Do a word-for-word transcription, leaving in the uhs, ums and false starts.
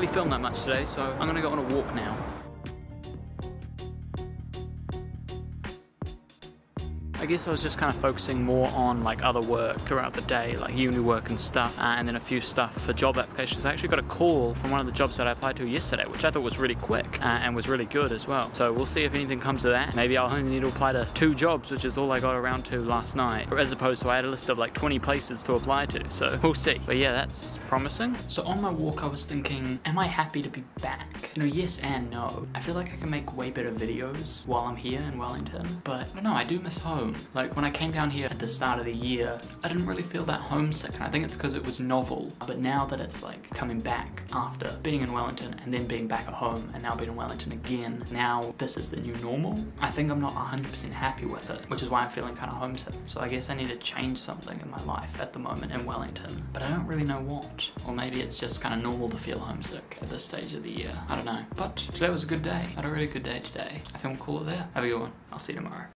really filmed that much today, so I'm gonna go on a walk now. I guess I was just kind of focusing more on like other work throughout the day, like uni work and stuff, uh, and then a few stuff for job applications. I actually got a call from one of the jobs that I applied to yesterday, which I thought was really quick uh, and was really good as well. So we'll see if anything comes of that. Maybe I'll only need to apply to two jobs, which is all I got around to last night, as opposed to I had a list of like twenty places to apply to, so we'll see. But yeah, that's promising. So on my walk, I was thinking, am I happy to be back? You know, yes and no. I feel like I can make way better videos while I'm here in Wellington, but I don't know, I do miss home. Like when I came down here at the start of the year, I didn't really feel that homesick, and I think it's because it was novel. But now that it's like coming back after being in Wellington and then being back at home and now being in Wellington again, now this is the new normal, I think I'm not one hundred percent happy with it, which is why I'm feeling kind of homesick. So I guess I need to change something in my life at the moment in Wellington, but I don't really know what. Or maybe it's just kind of normal to feel homesick at this stage of the year, I don't know. But today was a good day. I had a really good day today. I think we'll call it there. Have a good one. I'll see you tomorrow.